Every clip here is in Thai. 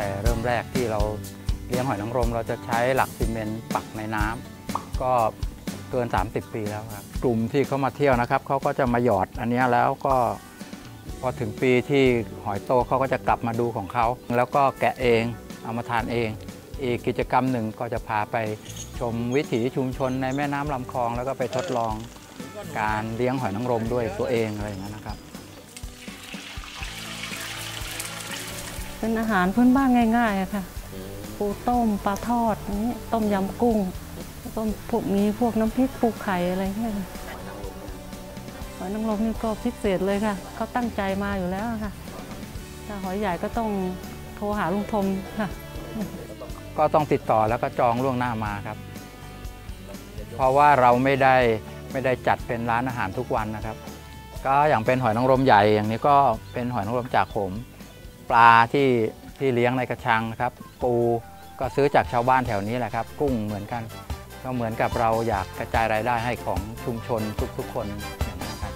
แต่เริ่มแรกที่เราเลี้ยงหอยนางรมเราจะใช้หลักซีเมนต์ปักในน้ำก็เกิน30ปีแล้วครับกลุ่มที่เขามาเที่ยวนะครับเขาก็จะมาหยอดอันนี้แล้วก็พอถึงปีที่หอยโตเขาก็จะกลับมาดูของเขาแล้วก็แกะเองเอามาทานเองอีกกิจกรรมหนึ่งก็จะพาไปชมวิถีชุมชนในแม่น้ำลำคลองแล้วก็ไปทดลองการเลี้ยงหอยนางรมด้วยตัวเองอะไรอย่างนี้นะครับเป็นอาหารพื้นบ้านง่ายๆค่ะปูต้มปลาทอดนี้ต้มยำกุ้งต้มพวกมีพวกน้ำพริกปูไข่อะไรเงี้ยหอยนางรมนี่ก็พิเศษเลยค่ะเขาตั้งใจมาอยู่แล้วค่ะถ้าหอยใหญ่ก็ต้องโทรหาลุงทมค่ะก็ต้องติดต่อแล้วก็จองล่วงหน้ามาครับเพราะว่าเราไม่ได้จัดเป็นร้านอาหารทุกวันนะครับก็อย่างเป็นหอยนางรมใหญ่อย่างนี้ก็เป็นหอยนางรมจากโขมปลาที่เลี้ยงในกระชังครับปูก็ซื้อจากชาวบ้านแถวนี้แหละครับกุ้งเหมือนกันก็เหมือนกับเราอยากกระจายรายได้ให้ของชุมชนทุกๆคนนะครับ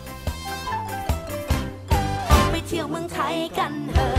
ไปเที่ยวเมืองไทยกันเถอะ